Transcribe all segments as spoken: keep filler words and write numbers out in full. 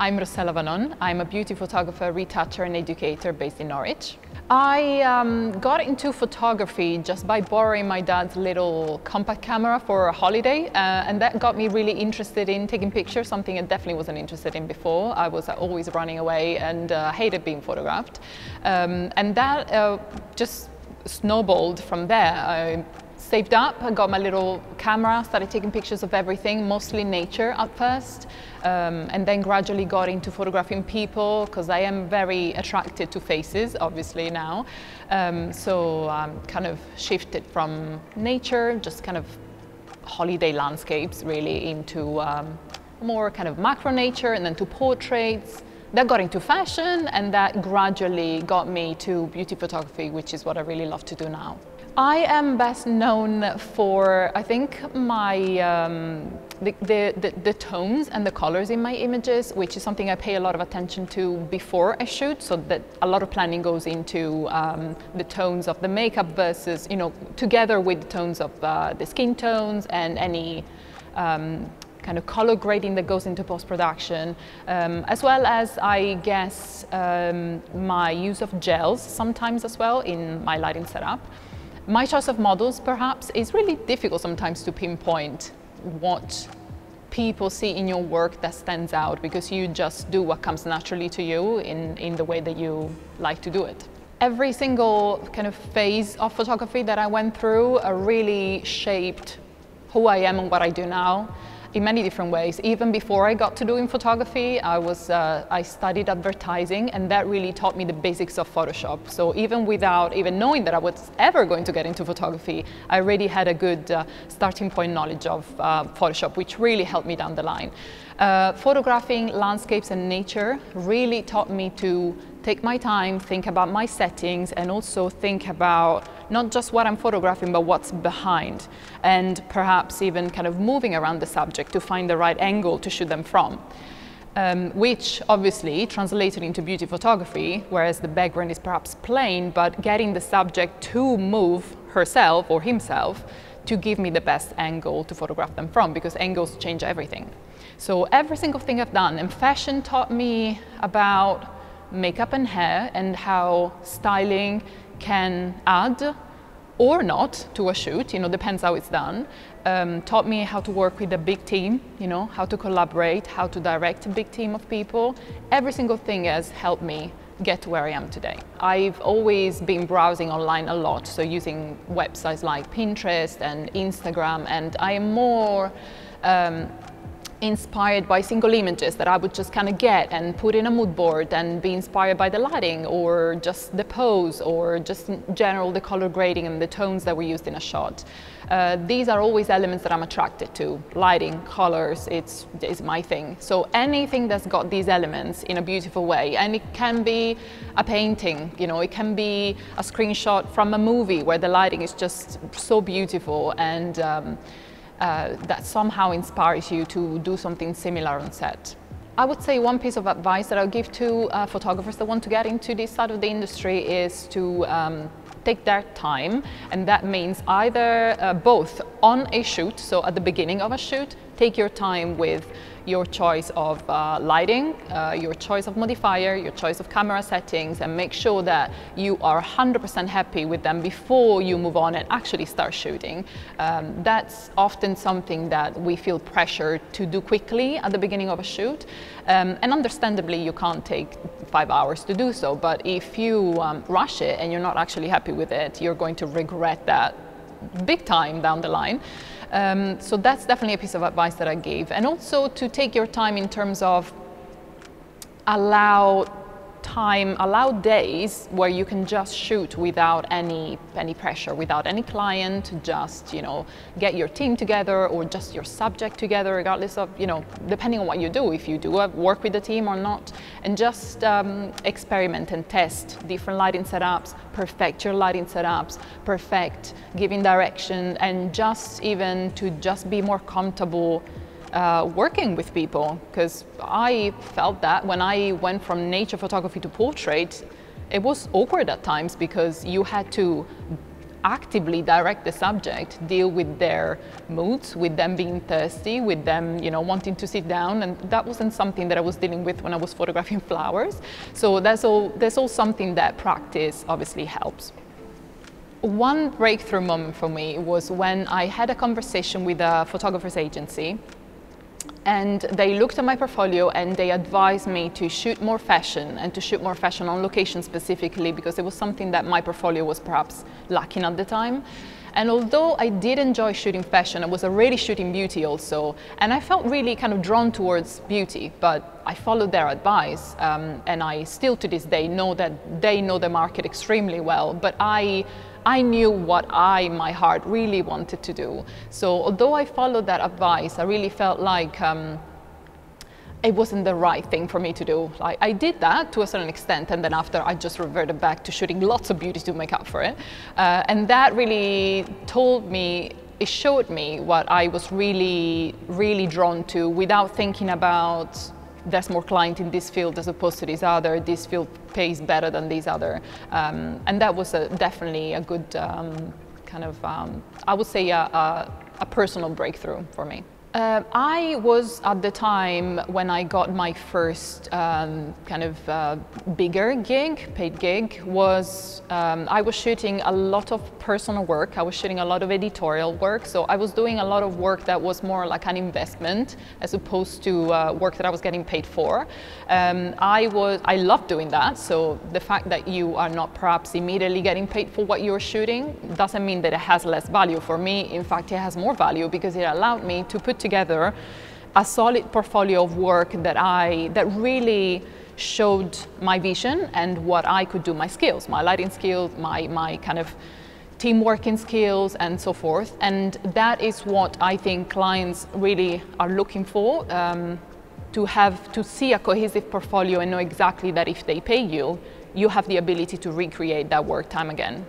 I'm Rossella Vanon. I'm a beauty photographer, retoucher and educator based in Norwich. I um, got into photography just by borrowing my dad's little compact camera for a holiday, uh, and that got me really interested in taking pictures, something I definitely wasn't interested in before. I was always running away and uh, hated being photographed, um, and that uh, just snowballed from there. I saved up, I got my little camera, started taking pictures of everything, mostly nature at first, um, and then gradually got into photographing people because I am very attracted to faces, obviously now. Um, so I um, kind of shifted from nature, just kind of holiday landscapes really, into um, more kind of macro nature, and then to portraits. That got into fashion, and that gradually got me to beauty photography, which is what I really love to do now. I am best known for, I think, my um, the, the, the, the tones and the colors in my images, which is something I pay a lot of attention to before I shoot, so that a lot of planning goes into um, the tones of the makeup versus, you know, together with the tones of uh, the skin tones and any um, kind of color grading that goes into post-production, um, as well as, I guess, um, my use of gels sometimes as well in my lighting setup. My choice of models, perhaps, is really difficult sometimes to pinpoint what people see in your work that stands out, because you just do what comes naturally to you in, in the way that you like to do it. Every single kind of phase of photography that I went through uh, really shaped who I am and what I do now, in many different ways. Even before I got to doing photography, I, was, uh, I studied advertising, and that really taught me the basics of Photoshop. So even without even knowing that I was ever going to get into photography, I already had a good uh, starting point knowledge of uh, Photoshop, which really helped me down the line. Uh, photographing landscapes and nature really taught me to take my time, think about my settings, and also think about not just what I'm photographing, but what's behind, and perhaps even kind of moving around the subject to find the right angle to shoot them from, um, which obviously translated into beauty photography, whereas the background is perhaps plain, but getting the subject to move herself or himself to give me the best angle to photograph them from, because angles change everything. So every single thing I've done, and fashion taught me about makeup and hair and how styling can add or not to a shoot, you know, depends how it's done. Um, taught me how to work with a big team, you know, how to collaborate, how to direct a big team of people. Every single thing has helped me get to where I am today. I've always been browsing online a lot, so using websites like Pinterest and Instagram, and I am more um, inspired by single images that I would just kind of get and put in a mood board and be inspired by the lighting or just the pose or just in general the color grading and the tones that were used in a shot. Uh, these are always elements that I'm attracted to. Lighting, colors, it's, it's my thing. So anything that's got these elements in a beautiful way, and it can be a painting, you know, it can be a screenshot from a movie where the lighting is just so beautiful, and um, Uh, that somehow inspires you to do something similar on set. I would say one piece of advice that I'll give to uh, photographers that want to get into this side of the industry is to um, take their time, and that means either uh, both on a shoot, so at the beginning of a shoot, take your time with your choice of uh, lighting, uh, your choice of modifier, your choice of camera settings, and make sure that you are one hundred percent happy with them before you move on and actually start shooting. Um, that's often something that we feel pressured to do quickly at the beginning of a shoot, um, and understandably you can't take five hours to do so, but if you um, rush it and you're not actually happy with it, you're going to regret that big time down the line. Um, so that's definitely a piece of advice that I give. And also to take your time in terms of allow time, allow days where you can just shoot without any, any pressure, without any client, just, you know, get your team together or just your subject together, regardless of, you know, depending on what you do, if you do work with the team or not, and just um, experiment and test different lighting setups, perfect your lighting setups, perfect giving direction, and just even to just be more comfortable Uh, working with people, because I felt that when I went from nature photography to portrait, it was awkward at times because you had to actively direct the subject, deal with their moods, with them being thirsty, with them, you know, wanting to sit down. And that wasn't something that I was dealing with when I was photographing flowers. So that's all, that's all something that practice obviously helps. One breakthrough moment for me was when I had a conversation with a photographer's agency, and they looked at my portfolio and they advised me to shoot more fashion and to shoot more fashion on location specifically, because it was something that my portfolio was perhaps lacking at the time. And although I did enjoy shooting fashion, I was already shooting beauty also, and I felt really kind of drawn towards beauty, but I followed their advice, um, and I still to this day know that they know the market extremely well, but I I knew what I, my heart, really wanted to do. So although I followed that advice, I really felt like um, it wasn't the right thing for me to do. Like, I did that to a certain extent, and then after I just reverted back to shooting lots of beauty to make up for it. Uh, and that really told me, it showed me what I was really, really drawn to, without thinking about there's more client in this field as opposed to this other, this field pays better than this other. Um, and that was a, definitely a good um, kind of, um, I would say a, a, a personal breakthrough for me. Uh, I was at the time when I got my first um, kind of uh, bigger gig, paid gig, was um, I was shooting a lot of personal work. I was shooting a lot of editorial work. So I was doing a lot of work that was more like an investment as opposed to uh, work that I was getting paid for. Um, I was, I loved doing that. So the fact that you are not perhaps immediately getting paid for what you're shooting doesn't mean that it has less value for me. In fact, it has more value because it allowed me to put together a solid portfolio of work that I that really showed my vision and what I could do, my skills, my lighting skills, my my kind of team working skills and so forth. And that is what I think clients really are looking for, um, to have to see a cohesive portfolio and know exactly that if they pay you, you have the ability to recreate that work time again.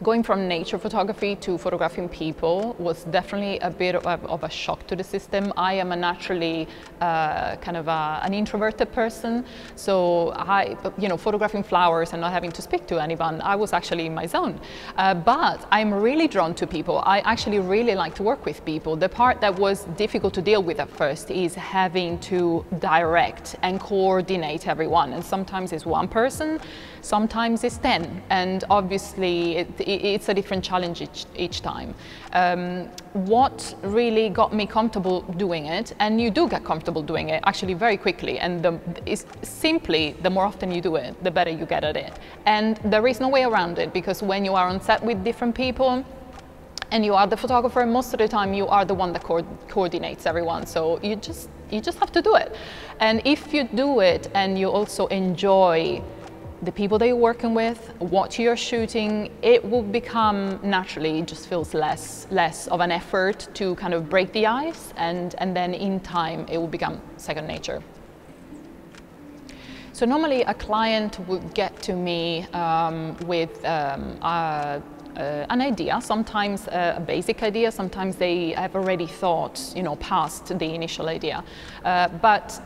Going from nature photography to photographing people was definitely a bit of a, of a shock to the system. I am a naturally uh, kind of a, an introverted person, so I, you know, photographing flowers and not having to speak to anyone, I was actually in my zone. Uh, but I'm really drawn to people. I actually really like to work with people. The part that was difficult to deal with at first is having to direct and coordinate everyone. And sometimes it's one person, sometimes it's ten. And obviously, it, it's a different challenge each, each time. Um, what really got me comfortable doing it, and you do get comfortable doing it actually very quickly, and the, it's simply the more often you do it, the better you get at it. And there is no way around it, because when you are on set with different people, and you are the photographer, most of the time you are the one that co coordinates everyone. So you just, you just have to do it. And if you do it and you also enjoy the people that you're working with, what you're shooting, it will become naturally, it just feels less less of an effort to kind of break the ice, and, and then in time it will become second nature. So normally a client would get to me um, with um, a Uh, an idea, sometimes uh, a basic idea, sometimes they have already thought, you know, past the initial idea. Uh, but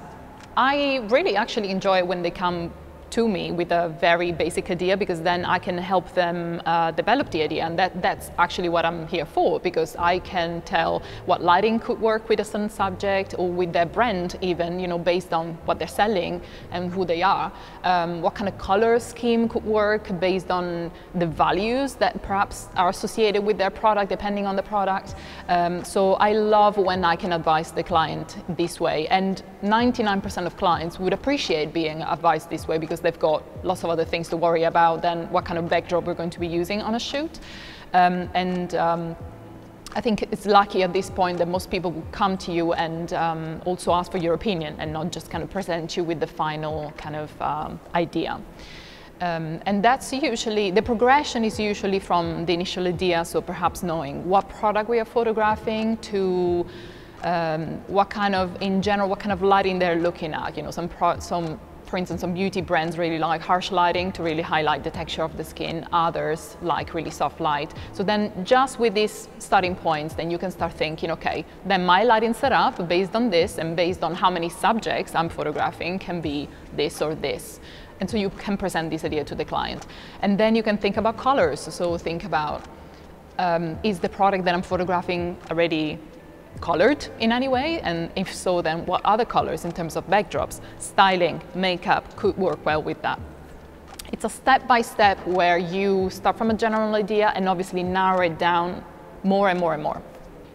I really actually enjoy when they come to me with a very basic idea, because then I can help them uh, develop the idea, and that, that's actually what I'm here for, because I can tell what lighting could work with a certain subject, or with their brand even, you know, based on what they're selling and who they are. Um, what kind of color scheme could work based on the values that perhaps are associated with their product, depending on the product. Um, so I love when I can advise the client this way, and ninety-nine percent of clients would appreciate being advised this way, because they've got lots of other things to worry about than what kind of backdrop we're going to be using on a shoot. Um, and um, I think it's lucky at this point that most people will come to you and um, also ask for your opinion, and not just kind of present you with the final kind of um, idea. Um, and that's usually, the progression is usually from the initial idea, so perhaps knowing what product we are photographing, to um, what kind of, in general, what kind of lighting they're looking at. You know, some pro some For instance, some beauty brands really like harsh lighting to really highlight the texture of the skin. Others like really soft light. So then just with these starting points, then you can start thinking, okay, then my lighting setup based on this and based on how many subjects I'm photographing can be this or this. And so you can present this idea to the client. And then you can think about colors. So think about, um, is the product that I'm photographing already colored in any way? And if so, then what other colors in terms of backdrops, styling, makeup could work well with that. It's a step-by-step -step where you start from a general idea and obviously narrow it down more and more and more.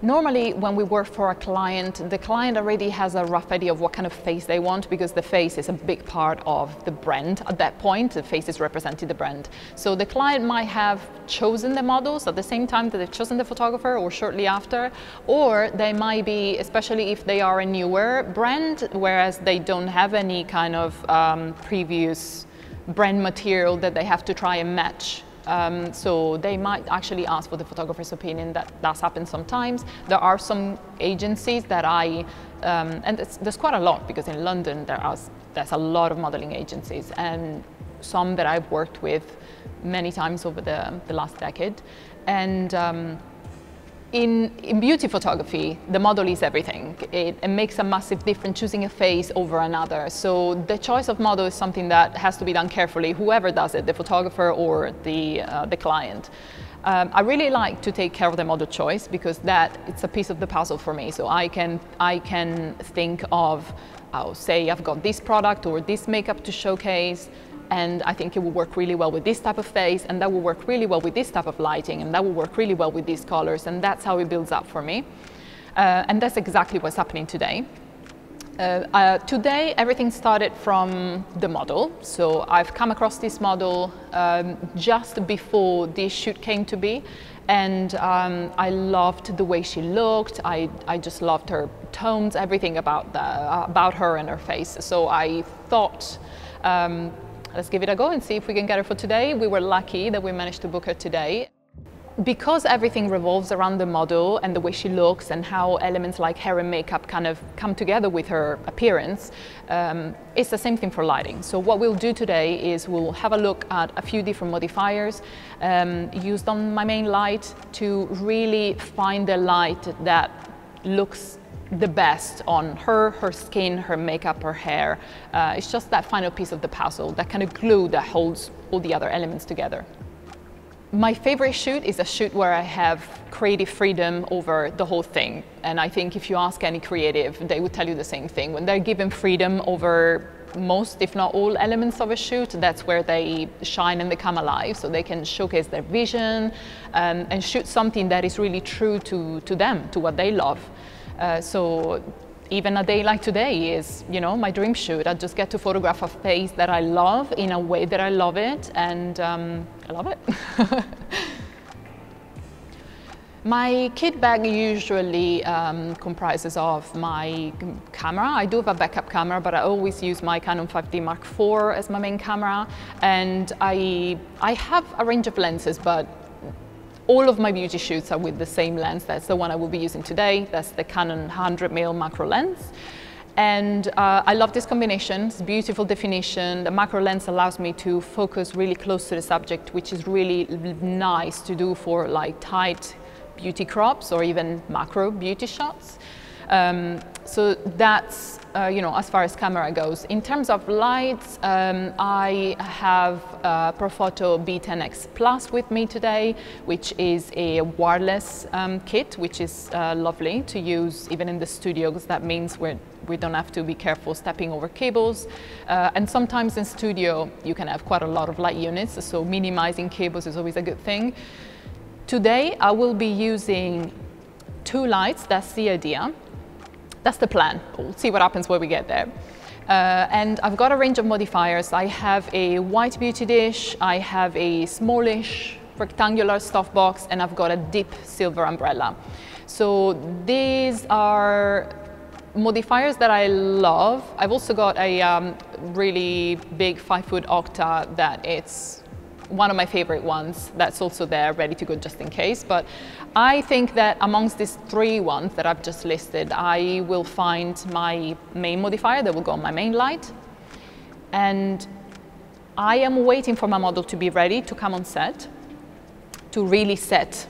Normally, when we work for a client, the client already has a rough idea of what kind of face they want, because the face is a big part of the brand. At that point, the face is representing the brand. So the client might have chosen the models at the same time that they've chosen the photographer, or shortly after, or they might be, especially if they are a newer brand, whereas they don't have any kind of um, previous brand material that they have to try and match. Um, so they might actually ask for the photographer's opinion. That that's happened sometimes. There are some agencies that I, um, and it's, there's quite a lot, because in London there are there's a lot of modeling agencies, and some that I've worked with many times over the, the last decade. And um, in, in beauty photography, the model is everything. It, it makes a massive difference choosing a face over another. So the choice of model is something that has to be done carefully, whoever does it, the photographer or the, uh, the client. Um, I really like to take care of the model choice, because that it's a piece of the puzzle for me. So I can, I can think of, oh, say I've got this product or this makeup to showcase, and I think it will work really well with this type of face, and that will work really well with this type of lighting, and that will work really well with these colors, and that's how it builds up for me. Uh, and that's exactly what's happening today. Uh, uh, today, everything started from the model. So I've come across this model um, just before this shoot came to be, and um, I loved the way she looked. I, I just loved her tones, everything about, the, about her and her face. So I thought, um, let's give it a go and see if we can get her for today. We were lucky that we managed to book her today. Because everything revolves around the model and the way she looks and how elements like hair and makeup kind of come together with her appearance, um, it's the same thing for lighting. So what we'll do today is we'll have a look at a few different modifiers um, used on my main light to really find the light that looks the best on her, her skin, her makeup, her hair. Uh, it's just that final piece of the puzzle, that kind of glue that holds all the other elements together. My favorite shoot is a shoot where I have creative freedom over the whole thing. And I think if you ask any creative, they would tell you the same thing. When they're given freedom over most, if not all, elements of a shoot, that's where they shine and they come alive. So they can showcase their vision um, and shoot something that is really true to, to them, to what they love. Uh, so even a day like today is, you know, my dream shoot. I just get to photograph a face that I love in a way that I love it, and um, I love it. My kit bag usually um, comprises of my camera. I do have a backup camera, but I always use my Canon five D Mark four as my main camera. And I, I have a range of lenses, but all of my beauty shoots are with the same lens. That's the one I will be using today. That's the Canon one hundred millimeter macro lens. And uh, I love this combination. It's beautiful definition. The macro lens allows me to focus really close to the subject, which is really nice to do for like tight beauty crops or even macro beauty shots. Um, so that's, uh, you know, as far as camera goes. In terms of lights, um, I have uh, Profoto B ten X Plus with me today, which is a wireless um, kit, which is uh, lovely to use even in the studio, because that means we're, we don't have to be careful stepping over cables. Uh, and sometimes in studio, you can have quite a lot of light units, so minimizing cables is always a good thing. Today, I will be using two lights. That's the idea. That's the plan. We'll see what happens when we get there. Uh, and I've got a range of modifiers. I have a white beauty dish, I have a smallish rectangular stuff box, and I've got a deep silver umbrella. So these are modifiers that I love. I've also got a um, really big five foot octa that it's one of my favorite ones. That's also there, ready to go just in case. But I think that amongst these three ones that I've just listed, I will find my main modifier that will go on my main light. And I am waiting for my model to be ready to come on set, to really set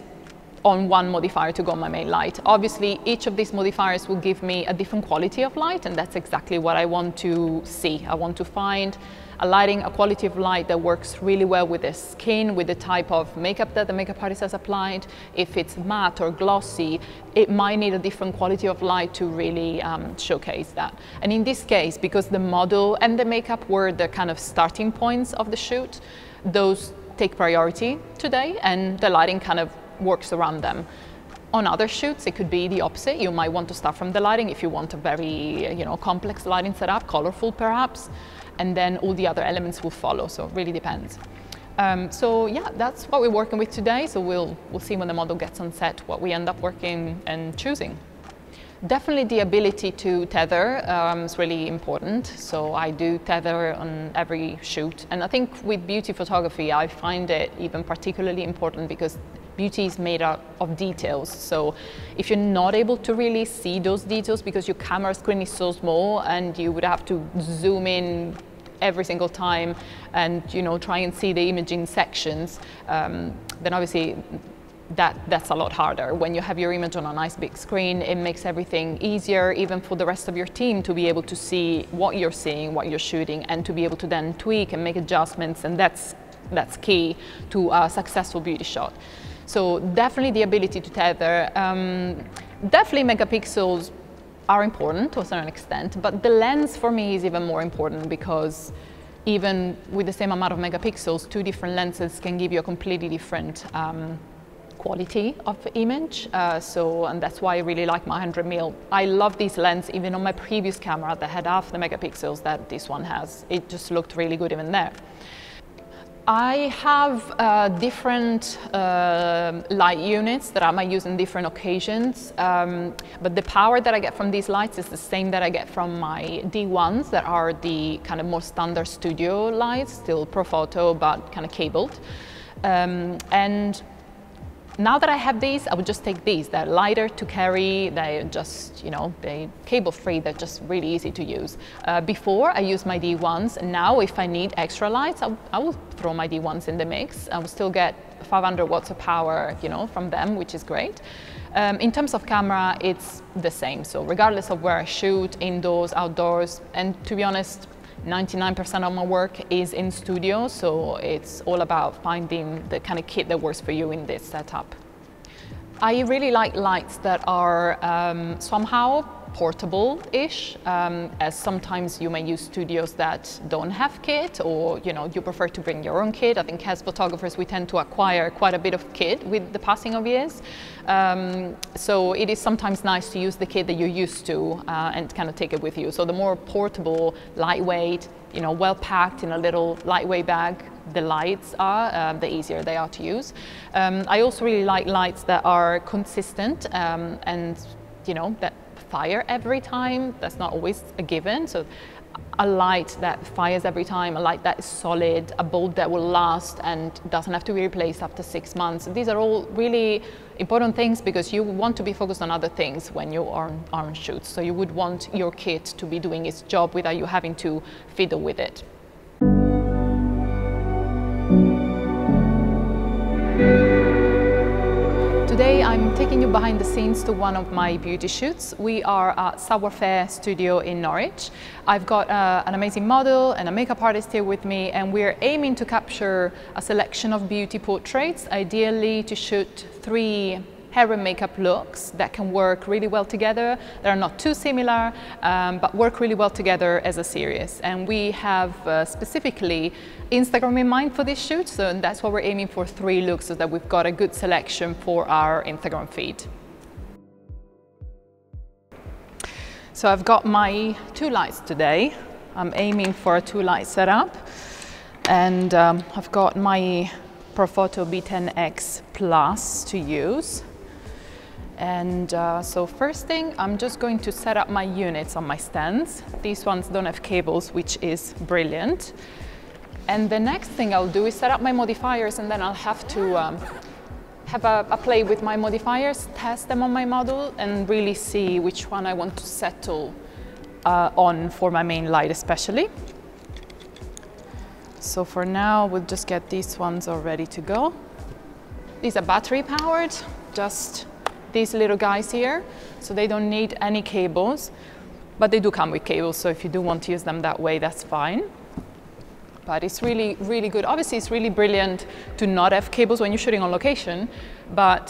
on one modifier to go on my main light. Obviously, each of these modifiers will give me a different quality of light, and that's exactly what I want to see. I want to find a lighting, a quality of light that works really well with the skin, with the type of makeup that the makeup artist has applied. If it's matte or glossy, it might need a different quality of light to really um, showcase that. And in this case, because the model and the makeup were the kind of starting points of the shoot, those take priority today, and the lighting kind of works around them. On other shoots, it could be the opposite. You might want to start from the lighting if you want a very, you know, complex lighting setup, colorful perhaps, and then all the other elements will follow, so it really depends. Um, so yeah, that's what we're working with today, so we'll, we'll see when the model gets on set what we end up working and choosing. Definitely the ability to tether um, is really important, so I do tether on every shoot, and I think with beauty photography I find it even particularly important because beauty is made out of details, so if you're not able to really see those details because your camera screen is so small and you would have to zoom in every single time and, you know, try and see the imaging sections, um, then obviously That, that's a lot harder. When you have your image on a nice big screen, it makes everything easier, even for the rest of your team, to be able to see what you're seeing, what you're shooting, and to be able to then tweak and make adjustments, and that's, that's key to a successful beauty shot. So definitely the ability to tether. Um, definitely megapixels are important to a certain extent, but the lens for me is even more important because even with the same amount of megapixels, two different lenses can give you a completely different um, quality of image, uh, so and that's why I really like my one hundred millimeter. I love this lens even on my previous camera that had half the megapixels that this one has. It just looked really good even there. I have uh, different uh, light units that I might use in different occasions, um, but the power that I get from these lights is the same that I get from my D ones that are the kind of more standard studio lights, still Profoto but kind of cabled. Um, and now that I have these, I would just take these. They're lighter to carry, they're just, you know, they're cable free, they're just really easy to use. Uh, before, I used my D ones, and now if I need extra lights, I, I will throw my D ones in the mix. I will still get five hundred watts of power, you know, from them, which is great. Um, in terms of camera, it's the same. So regardless of where I shoot, indoors, outdoors, and to be honest, ninety-nine percent of my work is in studio, so it's all about finding the kind of kit that works for you in this setup. I really like lights that are um, somehow portable-ish, um, as sometimes you may use studios that don't have kit, or, you know, you prefer to bring your own kit. I think as photographers we tend to acquire quite a bit of kit with the passing of years, um, so it is sometimes nice to use the kit that you're used to uh, and kind of take it with you. So the more portable, lightweight, you know, well packed in a little lightweight bag the lights are, uh, the easier they are to use. Um, I also really like lights that are consistent um, and, you know, that fire every time. That's not always a given, so a light that fires every time, a light that is solid, a bulb that will last and doesn't have to be replaced after six months. These are all really important things because you want to be focused on other things when you are on, are on shoots, so you would want your kit to be doing its job without you having to fiddle with it. Today I'm taking you behind the scenes to one of my beauty shoots. We are at Savoir Faire Studio in Norwich. I've got uh, an amazing model and a makeup artist here with me, and we're aiming to capture a selection of beauty portraits, ideally to shoot three hair and makeup looks that can work really well together. They're not too similar, um, but work really well together as a series. And we have uh, specifically Instagram in mind for this shoot, so and that's what we're aiming for, three looks, so that we've got a good selection for our Instagram feed. So I've got my two lights today. I'm aiming for a two light setup, and um, I've got my Profoto B ten X Plus to use. And uh, so first thing, I'm just going to set up my units on my stands. These ones don't have cables, which is brilliant. And the next thing I'll do is set up my modifiers, and then I'll have to um, have a, a play with my modifiers, test them on my model, and really see which one I want to settle uh, on for my main light especially. So for now, we'll just get these ones all ready to go. These are battery powered, just these little guys here, so they don't need any cables, but they do come with cables, so if you do want to use them that way, that's fine. But it's really, really good. Obviously, it's really brilliant to not have cables when you're shooting on location, but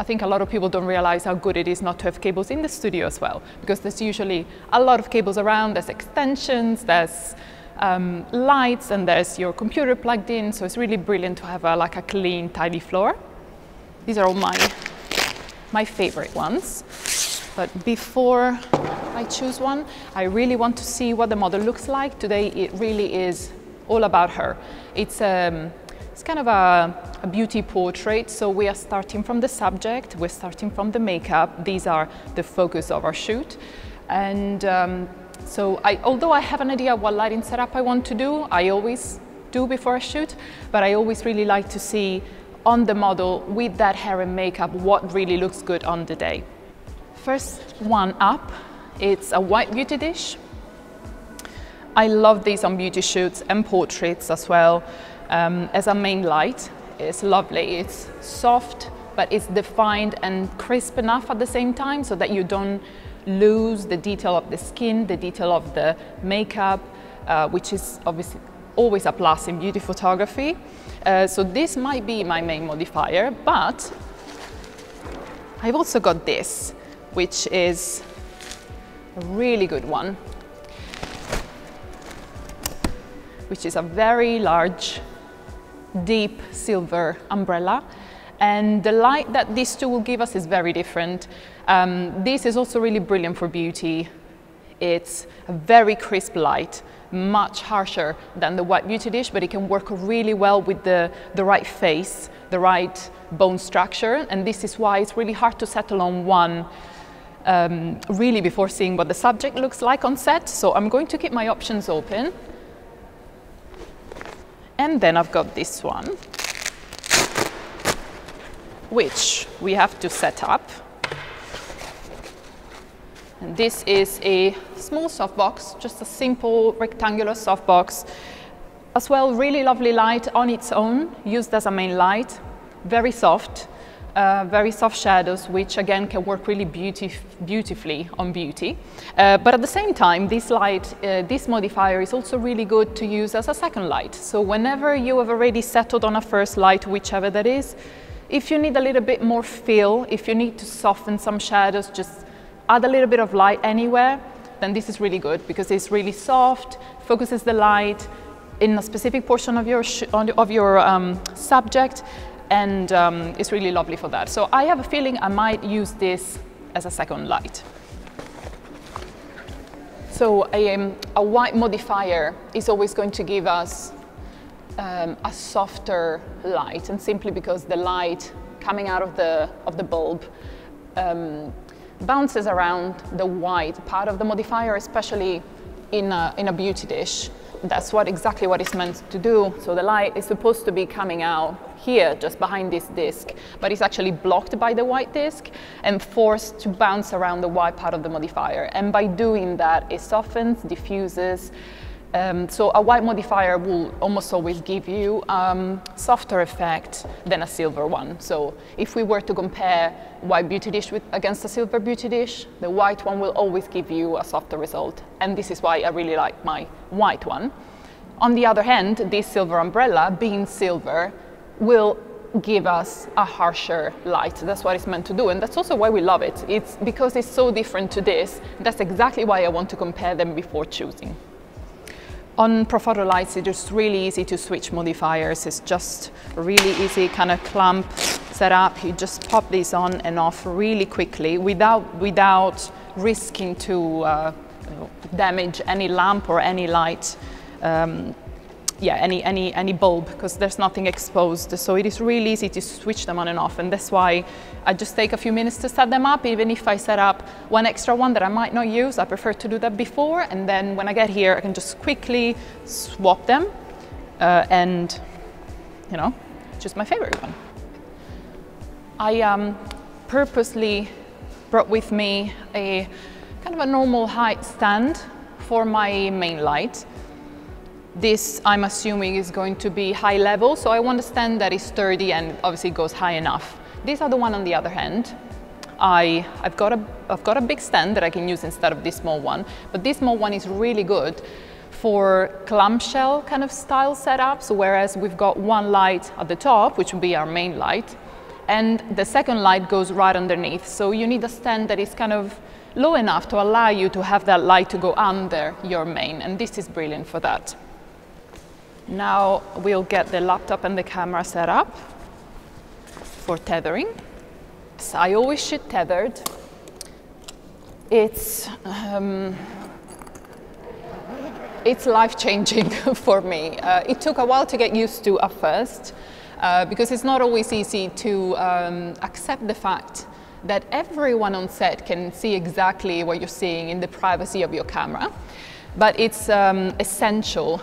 I think a lot of people don't realize how good it is not to have cables in the studio as well, because there's usually a lot of cables around, there's extensions, there's um, lights, and there's your computer plugged in, so it's really brilliant to have a, like a clean, tidy floor. These are all my, my favorite ones, but before I choose one, I really want to see what the model looks like. Today it really is all about her. It's um, It's kind of a, a beauty portrait, so we are starting from the subject, we're starting from the makeup, these are the focus of our shoot. And um, so I, although I have an idea what lighting setup I want to do, I always do before I shoot, but I always really like to see on the model with that hair and makeup what really looks good on the day. First one up, it's a white beauty dish. I love these on beauty shoots and portraits as well. Um, as a main light, it's lovely. It's soft, but it's defined and crisp enough at the same time so that you don't lose the detail of the skin, the detail of the makeup, uh, which is obviously always a plus in beauty photography. Uh, so this might be my main modifier, but I've also got this, which is a really good one, which is a very large deep silver umbrella, and the light that these two will give us is very different. Um, this is also really brilliant for beauty. It's a very crisp light, much harsher than the white beauty dish, but it can work really well with the, the right face, the right bone structure, and this is why it's really hard to settle on one um, really before seeing what the subject looks like on set, so I'm going to keep my options open. And then I've got this one, which we have to set up. And this is a small softbox, just a simple rectangular softbox. As well, really lovely light on its own, used as a main light, very soft, uh, very soft shadows, which again can work really beautif- beautifully on beauty. Uh, but at the same time, this light, uh, this modifier is also really good to use as a second light. So whenever you have already settled on a first light, whichever that is, if you need a little bit more fill, if you need to soften some shadows, just add a little bit of light anywhere, then this is really good because it's really soft, focuses the light in a specific portion of your, sh of your um, subject, and um, it's really lovely for that. So I have a feeling I might use this as a second light. So um, a white modifier is always going to give us um, a softer light, and simply because the light coming out of the, of the bulb um, bounces around the white part of the modifier, especially in a, in a beauty dish. That's what exactly what it's meant to do. So the light is supposed to be coming out here, just behind this disc, but it's actually blocked by the white disc and forced to bounce around the white part of the modifier. And by doing that, it softens, diffuses. Um, so a white modifier will almost always give you um, softer effect than a silver one. So if we were to compare white beauty dish with, against a silver beauty dish, the white one will always give you a softer result. And this is why I really like my white one. On the other hand, this silver umbrella, being silver, will give us a harsher light. That's what it's meant to do, and that's also why we love it. It's because it's so different to this. That's exactly why I want to compare them before choosing. On Profoto lights, it's just really easy to switch modifiers. It's just really easy kind of clump setup. You just pop these on and off really quickly without, without risking to uh, damage any lamp or any light. Um, yeah, any, any, any bulb, because there's nothing exposed. So it is really easy to switch them on and off, and that's why I just take a few minutes to set them up. Even if I set up one extra one that I might not use, I prefer to do that before, and then when I get here, I can just quickly swap them uh, and, you know, choose my favorite one. I um, purposely brought with me a kind of a normal height stand for my main light. This, I'm assuming, is going to be high level, so I want a stand that is sturdy and obviously goes high enough. This other one, on the other hand, I, I've, got a, I've got a big stand that I can use instead of this small one, but this small one is really good for clamshell kind of style setups, whereas we've got one light at the top, which would be our main light, and the second light goes right underneath. So you need a stand that is kind of low enough to allow you to have that light to go under your main, and this is brilliant for that. Now we'll get the laptop and the camera set up for tethering. So I always shoot tethered. It's, um, it's life-changing for me. Uh, it took a while to get used to at first, uh, because it's not always easy to um, accept the fact that everyone on set can see exactly what you're seeing in the privacy of your camera. But it's um, essential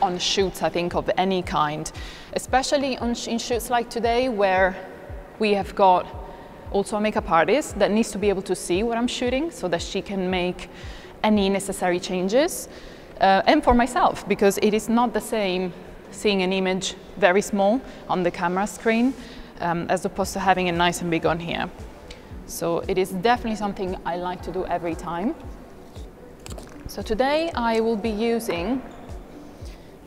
on shoots, I think, of any kind, especially on sh in shoots like today, where we have got also a makeup artist that needs to be able to see what I'm shooting so that she can make any necessary changes. Uh, and for myself, because it is not the same seeing an image very small on the camera screen um, as opposed to having it nice and big on here. So it is definitely something I like to do every time. So today I will be using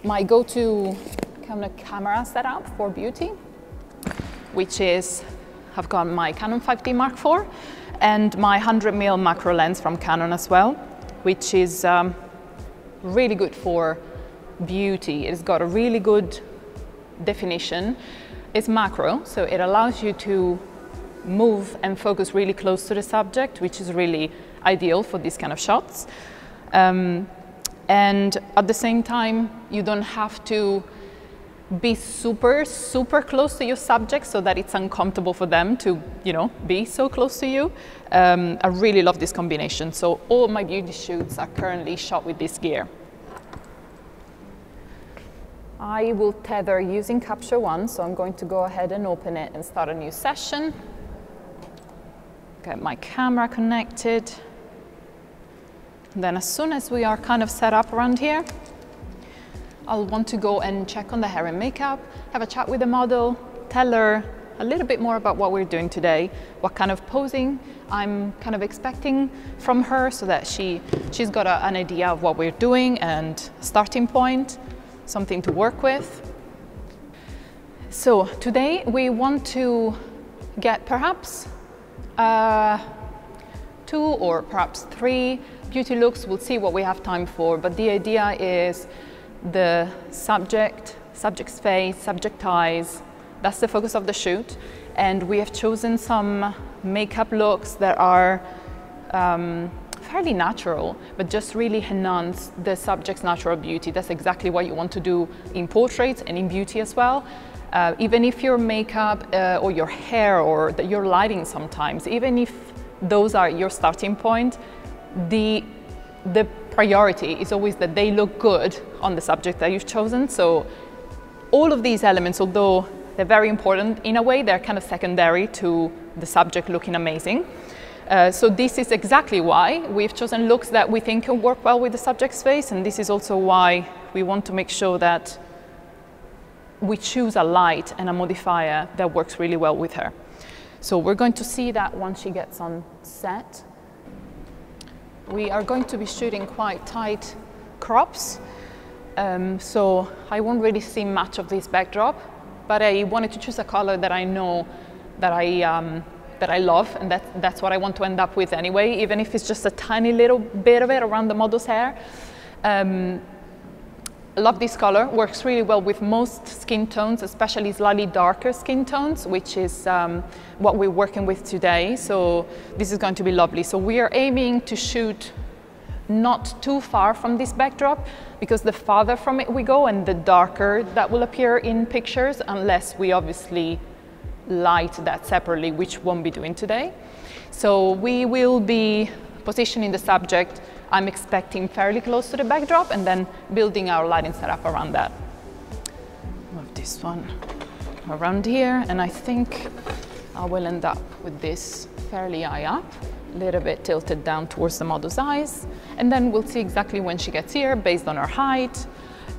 my go-to kind of camera setup for beauty, which is, I've got my Canon five D Mark four and my one hundred millimeter macro lens from Canon as well, which is um, really good for beauty. It's got a really good definition. It's macro, so it allows you to move and focus really close to the subject, which is really ideal for these kind of shots. Um, and at the same time, you don't have to be super, super close to your subject so that it's uncomfortable for them to, you know, be so close to you. Um, I really love this combination. So all my beauty shoots are currently shot with this gear. I will tether using Capture One, so I'm going to go ahead and open it and start a new session. Get my camera connected. And then as soon as we are kind of set up around here, I'll want to go and check on the hair and makeup, have a chat with the model, tell her a little bit more about what we're doing today, what kind of posing I'm kind of expecting from her so that she, she's got a, an idea of what we're doing and starting point, something to work with. So today we want to get perhaps uh, two or perhaps three beauty looks. We'll see what we have time for, but the idea is the subject, subject's face, subject eyes, that's the focus of the shoot. And we have chosen some makeup looks that are um, fairly natural, but just really enhance the subject's natural beauty. That's exactly what you want to do in portraits and in beauty as well. Uh, even if your makeup uh, or your hair or the, your lighting sometimes, even if those are your starting point, the, the priority is always that they look good on the subject that you've chosen. So all of these elements, although they're very important, in a way they're kind of secondary to the subject looking amazing. Uh, so this is exactly why we've chosen looks that we think can work well with the subject's face, and this is also why we want to make sure that we choose a light and a modifier that works really well with her. So we're going to see that once she gets on set. We are going to be shooting quite tight crops, um, so I won't really see much of this backdrop, but I wanted to choose a color that I know that I, um, that I love, and that, that's what I want to end up with anyway, even if it's just a tiny little bit of it around the model's hair. Um, love this color, works really well with most skin tones, especially slightly darker skin tones, which is um, what we're working with today. So this is going to be lovely. So we are aiming to shoot not too far from this backdrop, because the farther from it we go and the darker that will appear in pictures, unless we obviously light that separately, which won't be doing today. So we will be positioning the subject, I'm expecting fairly close to the backdrop, and then building our lighting setup around that. Move this one around here, and I think I will end up with this fairly high up, a little bit tilted down towards the model's eyes, and then we'll see exactly when she gets here based on her height,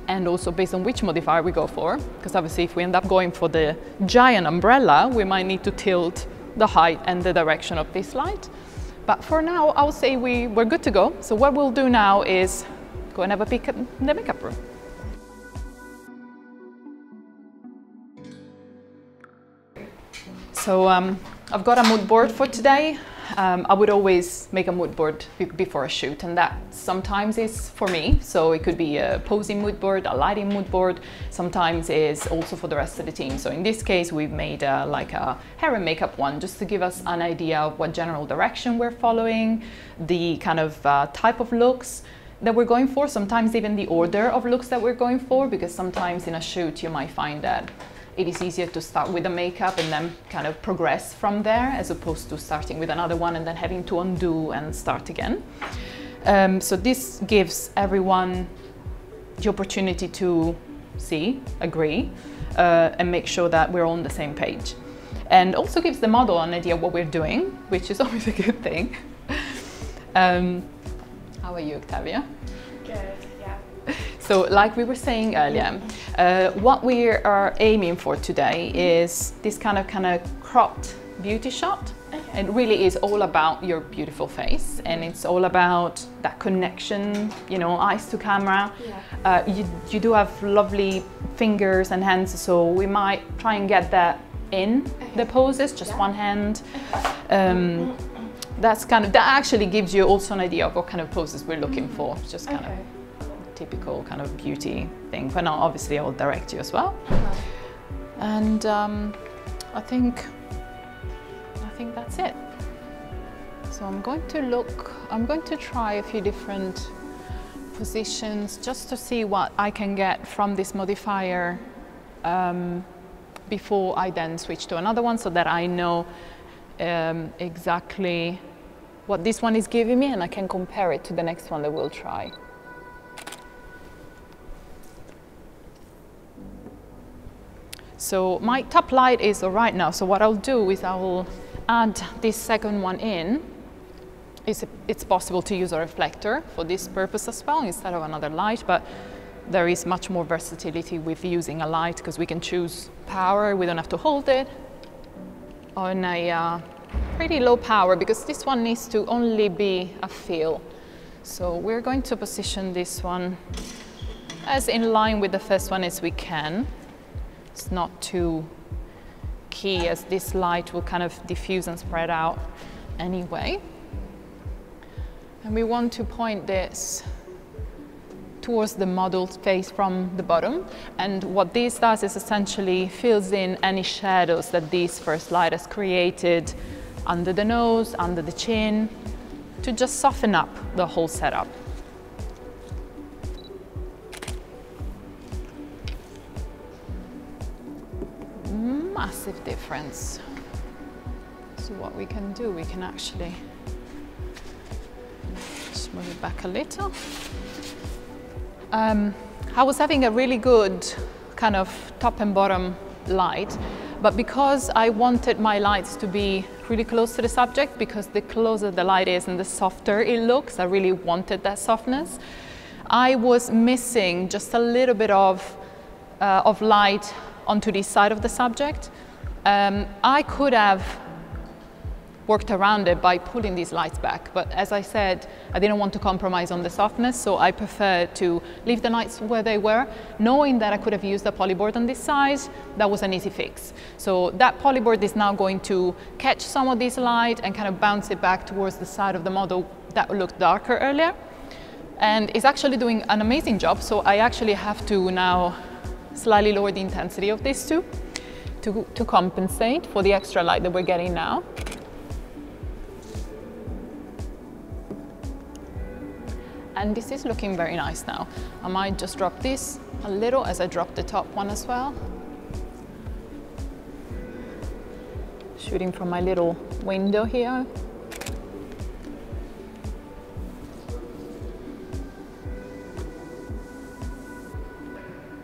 and also based on which modifier we go for, because obviously if we end up going for the giant umbrella, we might need to tilt the height and the direction of this light. But for now, I would say we, we're good to go. So what we'll do now is go and have a peek in the makeup room. So um, I've got a mood board for today. Um, I would always make a mood board before a shoot, and that sometimes is for me. So it could be a posing mood board, a lighting mood board. Sometimes it's also for the rest of the team. So in this case, we've made a, like a hair and makeup one, just to give us an idea of what general direction we're following, the kind of uh, type of looks that we're going for, sometimes even the order of looks that we're going for, because sometimes in a shoot you might find that it is easier to start with the makeup and then kind of progress from there, as opposed to starting with another one and then having to undo and start again. Um, so this gives everyone the opportunity to see, agree, uh, and make sure that we're on the same page. And also gives the model an idea of what we're doing, which is always a good thing. um, how are you, Octavia? Good. So like we were saying earlier, uh, what we are aiming for today is this kind of kind of cropped beauty shot. Okay. It really is all about your beautiful face, and it's all about that connection, you know, eyes to camera. Yeah. Uh, you, you do have lovely fingers and hands, so we might try and get that in okay. the poses, just yeah. one hand. Um, that's kind of, that actually gives you also an idea of what kind of poses we're looking for, just kind okay. of. Typical kind of beauty thing, but now obviously I'll direct you as well. Okay. And um, I think I think that's it. So I'm going to look, I'm going to try a few different positions just to see what I can get from this modifier um, before I then switch to another one, so that I know um, exactly what this one is giving me, and I can compare it to the next one that we'll try. So my top light is all right now. So what I'll do is I will add this second one in. It's, a, it's possible to use a reflector for this purpose as well instead of another light, but there is much more versatility with using a light because we can choose power, we don't have to hold it, on a uh, pretty low power, because this one needs to only be a fill. So we're going to position this one as in line with the first one as we can. It's not too key, as this light will kind of diffuse and spread out anyway. And we want to point this towards the model's face from the bottom. And what this does is essentially fills in any shadows that this first light has created under the nose, under the chin, to just soften up the whole setup. Massive difference. So what we can do, we can actually just move it back a little. Um, I was having a really good kind of top and bottom light, but because I wanted my lights to be really close to the subject, because the closer the light is and the softer it looks, I really wanted that softness. I was missing just a little bit of, uh, of light onto this side of the subject. Um, I could have worked around it by pulling these lights back, but as I said, I didn't want to compromise on the softness, so I preferred to leave the lights where they were, knowing that I could have used a polyboard on this side. That was an easy fix. So that polyboard is now going to catch some of this light and kind of bounce it back towards the side of the model that looked darker earlier. And it's actually doing an amazing job, so I actually have to now slightly lower the intensity of these two to, to compensate for the extra light that we're getting now. And this is looking very nice now. I might just drop this a little as I drop the top one as well. Shooting from my little window here.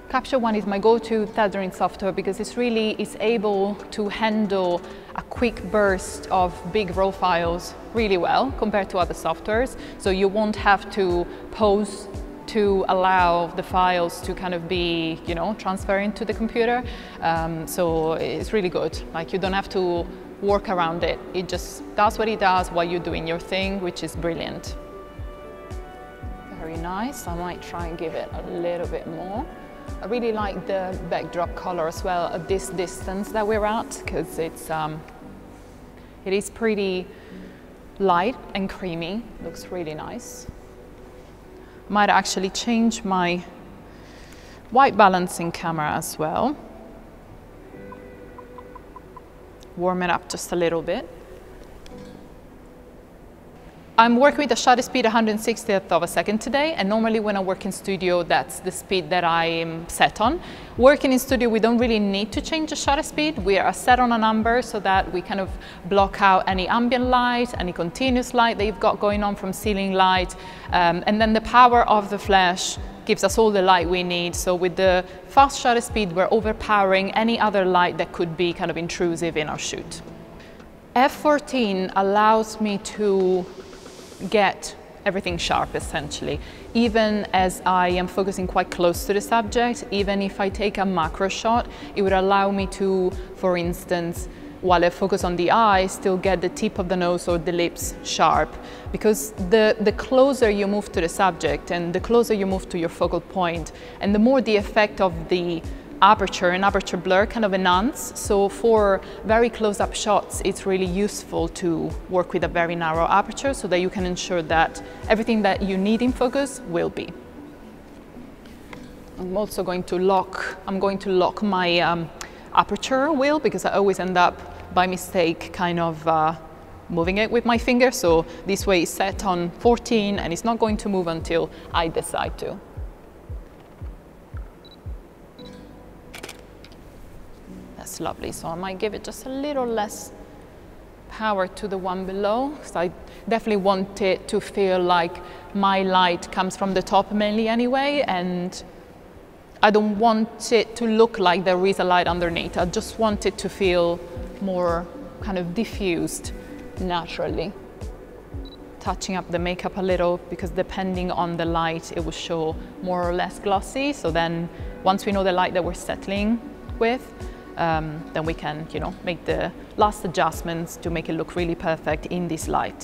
Capture One is my go-to tethering software because it's really it's able to handle a quick burst of big raw files really well compared to other softwares. So you won't have to pause to allow the files to kind of be, you know, transparent to the computer. Um, so it's really good. Like, you don't have to work around it. It just does what it does while you're doing your thing, which is brilliant. Very nice. I might try and give it a little bit more. I really like the backdrop color as well at this distance that we're at, because it's um, it is pretty light and creamy. Looks really nice. Might actually change my white balancing camera as well. Warm it up just a little bit. I'm working with a shutter speed one hundred sixtieth of a second today, and normally when I work in studio, that's the speed that I am set on. Working in studio, we don't really need to change the shutter speed. We are set on a number so that we kind of block out any ambient light, any continuous light that you've got going on from ceiling light, um, and then the power of the flash gives us all the light we need. So with the fast shutter speed, we're overpowering any other light that could be kind of intrusive in our shoot. F fourteen allows me to get everything sharp, essentially, even as I am focusing quite close to the subject. Even if I take a macro shot, it would allow me to, for instance, while I focus on the eye, still get the tip of the nose or the lips sharp, because the, the closer you move to the subject and the closer you move to your focal point, and the more the effect of the aperture and aperture blur kind of enhance. So for very close-up shots, it's really useful to work with a very narrow aperture so that you can ensure that everything that you need in focus will be. I'm also going to lock, I'm going to lock my um, aperture wheel, because I always end up by mistake kind of uh, moving it with my finger. So this way it's set on fourteen and it's not going to move until I decide to. That's lovely. So I might give it just a little less power to the one below. So I definitely want it to feel like my light comes from the top mainly anyway, and I don't want it to look like there is a light underneath. I just want it to feel more kind of diffused naturally. Touching up the makeup a little, because depending on the light, it will show more or less glossy. So then once we know the light that we're settling with, Um, then we can, you know, make the last adjustments to make it look really perfect in this light.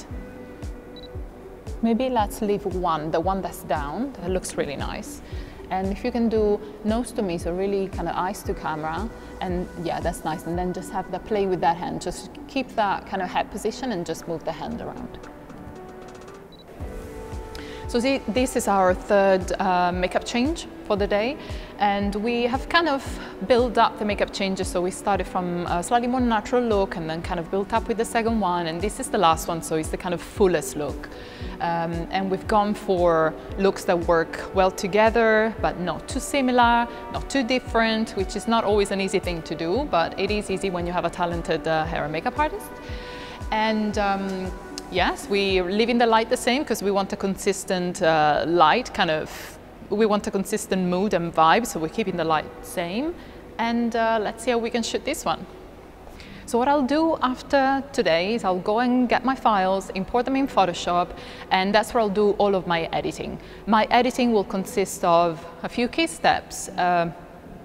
Maybe let's leave one, the one that's down, that looks really nice. And if you can do nose to me, so really kind of eyes to camera, and yeah, that's nice. And then just have the play with that hand, just keep that kind of head position and just move the hand around. So see, this is our third uh, makeup change for the day, and we have kind of built up the makeup changes. So we started from a slightly more natural look and then kind of built up with the second one, and this is the last one, so it's the kind of fullest look. Um, and we've gone for looks that work well together, but not too similar, not too different, which is not always an easy thing to do, but it is easy when you have a talented uh, hair and makeup artist. And um, yes, we're leaving the light the same, because we want a consistent uh, light, kind of, we want a consistent mood and vibe, so we're keeping the light the same. And uh, let's see how we can shoot this one. So what I'll do after today is I'll go and get my files, import them in Photoshop, and that's where I'll do all of my editing. My editing will consist of a few key steps. Uh,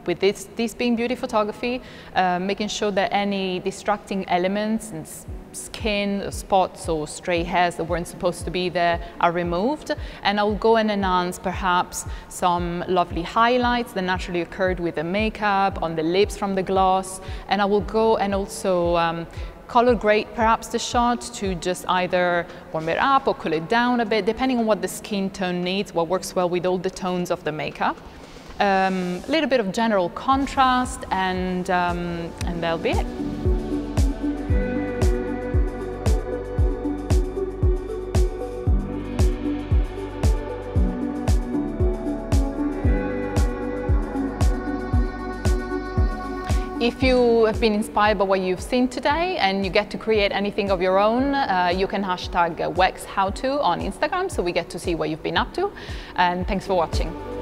With this, this being beauty photography, uh, making sure that any distracting elements and skin, spots or stray hairs that weren't supposed to be there are removed. And I'll go and enhance perhaps some lovely highlights that naturally occurred with the makeup, on the lips from the gloss. And I will go and also um, color grade perhaps the shot to just either warm it up or cool it down a bit, depending on what the skin tone needs, what works well with all the tones of the makeup. A um, little bit of general contrast, and, um, and that'll be it. If you have been inspired by what you've seen today and you get to create anything of your own, uh, you can hashtag WexHowTo on Instagram, so we get to see what you've been up to. And thanks for watching.